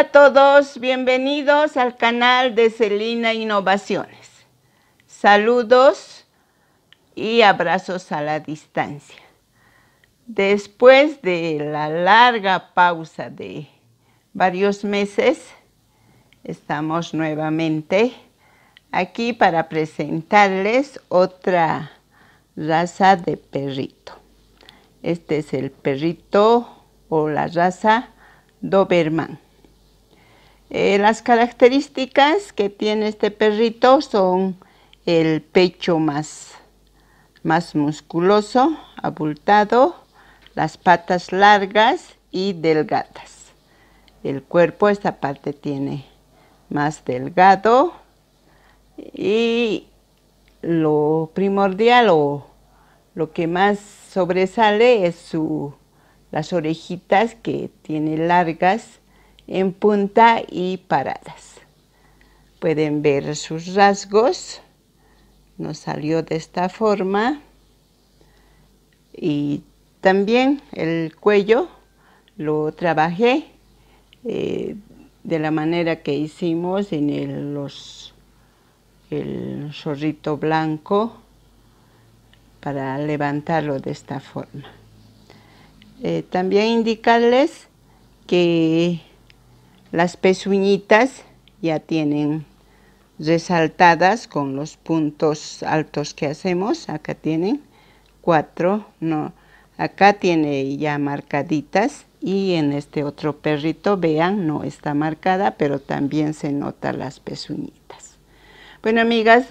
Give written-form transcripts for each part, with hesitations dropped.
Hola a todos, bienvenidos al canal de Celina Innovaciones. Saludos y abrazos a la distancia. Después de la larga pausa de varios meses, estamos nuevamente aquí para presentarles otra raza de perrito. Este es el perrito o la raza Doberman. Las características que tiene este perrito son el pecho más musculoso, abultado, las patas largas y delgadas. El cuerpo, esta parte tiene más delgado, y lo primordial o lo que más sobresale es las orejitas, que tiene largas en punta y paradas. Pueden ver sus rasgos. Nos salió de esta forma. Y también el cuello lo trabajé de la manera que hicimos en el zorrito blanco, para levantarlo de esta forma. También indicarles que las pezuñitas ya tienen resaltadas con los puntos altos que hacemos. Acá tienen cuatro, no, acá tiene ya marcaditas, y en este otro perrito, vean, no está marcada, pero también se notan las pezuñitas. Bueno, amigas,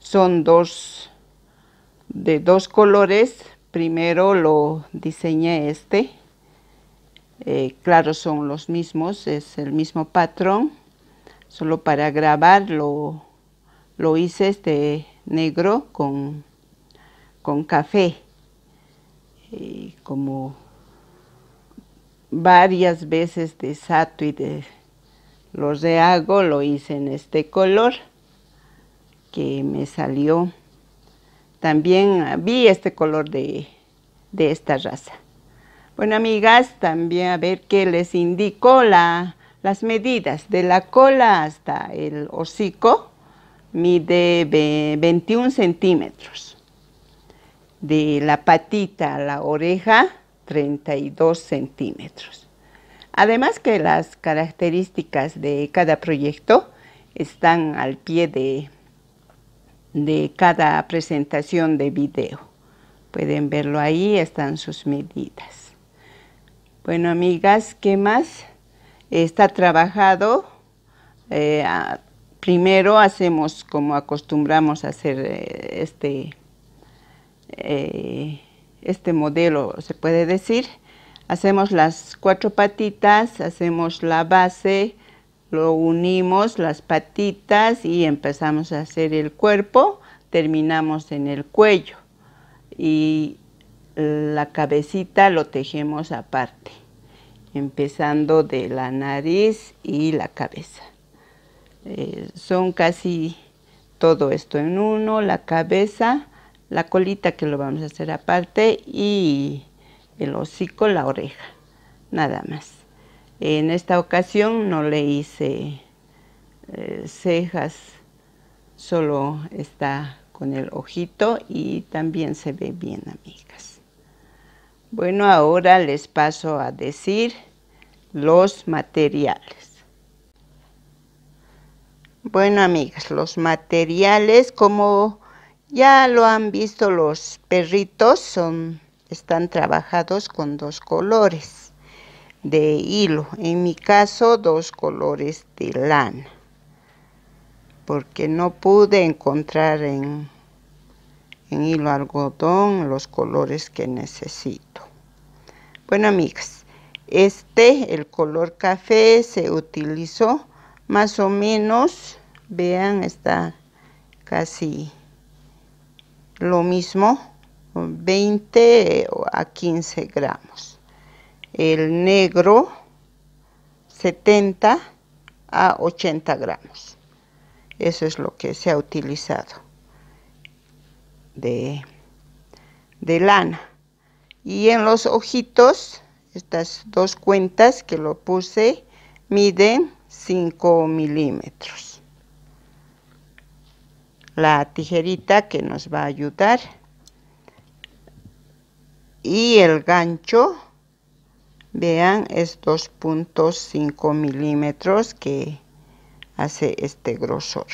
son de dos colores. Primero lo diseñé claro, son los mismos, es el mismo patrón. Solo para grabar lo hice negro con café. Y como varias veces desato y lo rehago, lo hice en este color que me salió. También vi este color de esta raza. Bueno, amigas, también a ver qué les indico. Las medidas de la cola hasta el hocico mide 21 centímetros. De la patita a la oreja, 32 centímetros. Además que las características de cada proyecto están al pie de cada presentación de video. Pueden verlo ahí, están sus medidas. Bueno, amigas, ¿qué más? Está trabajado. Primero hacemos como acostumbramos a hacer este modelo, se puede decir. Hacemos las cuatro patitas, hacemos la base, lo unimos las patitas y empezamos a hacer el cuerpo, terminamos en el cuello y la cabecita lo tejemos aparte, empezando de la nariz y la cabeza. Son casi todo esto en uno, la cabeza, la colita que lo vamos a hacer aparte y el hocico, la oreja, nada más. En esta ocasión no le hice cejas, solo está con el ojito y también se ve bien, amigas. Bueno, ahora les paso a decir los materiales. Bueno, amigas, los materiales, como ya lo han visto, los perritos están trabajados con dos colores de hilo. En mi caso, dos colores de lana, porque no pude encontrar en hilo algodón los colores que necesito. Bueno, amigas, el color café se utilizó más o menos, vean, está casi lo mismo, 20 a 15 gramos. El negro, 70 a 80 gramos. Eso es lo que se ha utilizado de lana. Y en los ojitos, estas dos cuentas que lo puse, miden 5 milímetros. La tijerita que nos va a ayudar y el gancho, vean, es 2.5 milímetros que hace este grosor.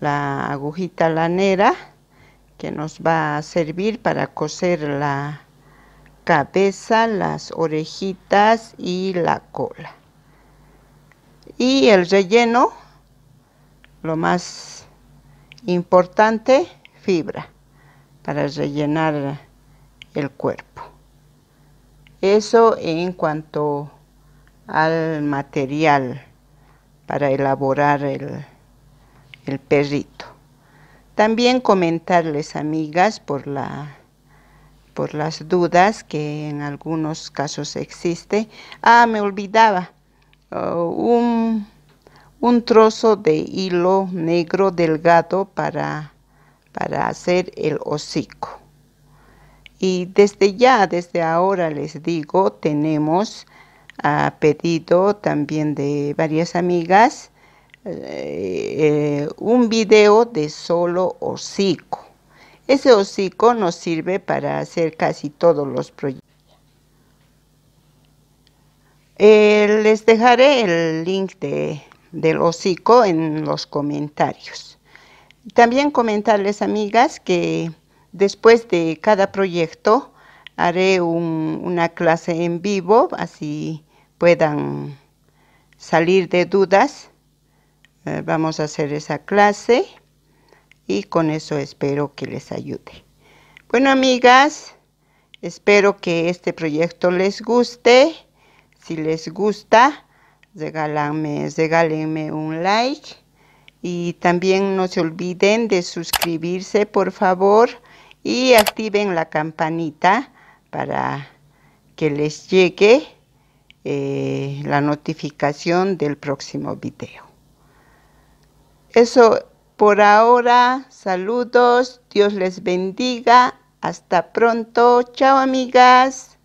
La agujita lanera que nos va a servir para coser la cabeza, las orejitas y la cola. Y el relleno, lo más importante, fibra para rellenar el cuerpo. Eso en cuanto al material para elaborar el perrito. También comentarles, amigas, por las dudas que en algunos casos existe. Ah, me olvidaba, un trozo de hilo negro delgado para hacer el hocico. Y desde ahora les digo, tenemos a pedido también de varias amigas un video de solo hocico. Ese hocico nos sirve para hacer casi todos los proyectos. Les dejaré el link del hocico en los comentarios. También comentarles, amigas, que después de cada proyecto haré una clase en vivo, así puedan salir de dudas. Vamos a hacer esa clase y con eso espero que les ayude. Bueno, amigas, espero que este proyecto les guste. Si les gusta, regálenme un like. Y también no se olviden de suscribirse, por favor, y activen la campanita para que les llegue la notificación del próximo video. Eso por ahora. Saludos, Dios les bendiga, hasta pronto, chao, amigas.